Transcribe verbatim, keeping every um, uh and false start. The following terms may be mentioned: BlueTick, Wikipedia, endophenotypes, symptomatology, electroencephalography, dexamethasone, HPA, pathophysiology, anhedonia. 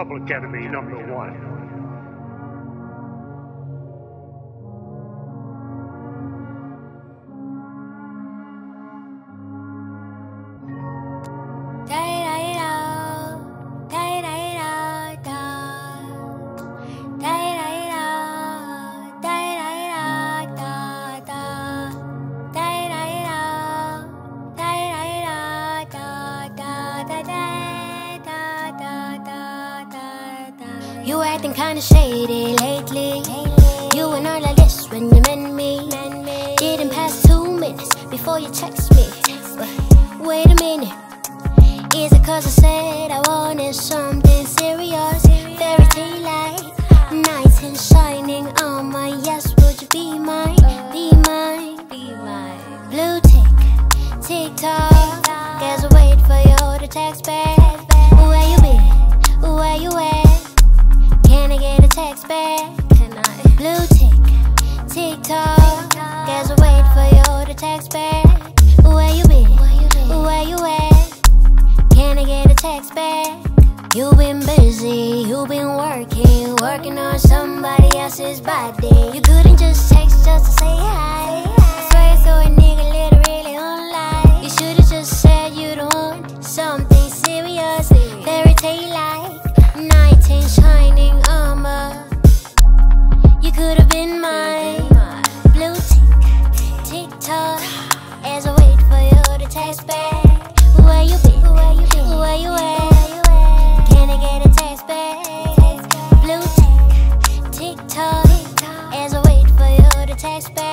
Public enemy number one. You acting kinda shady lately. You and all of this when you meant me. Didn't pass two minutes before you text me. But wait a minute, is it cause I said I wanted something serious? Fairy tale like nights and shining on my yes. Would you be mine, be mine? Blue tick, tick tock. Guess I wait for you to text back. Where you be? Where you at? Text back. Can I? Blue tick, tick tock. Guess I wait for you to text back. Where you be? Where you at? Can I get a text back? You been busy, you been working, working on somebody else's body. You couldn't just text just to say hi. I swear you saw a nigga literally online. You should've just said you don't want something serious. Fairy tale like night and shining armor. You could have been mine. Blue tick, tick tock. As I wait for you to text back. Where you be? Where you be? Where you at? Can I get a text back? Blue tick, tick tock. As I wait for you to text back.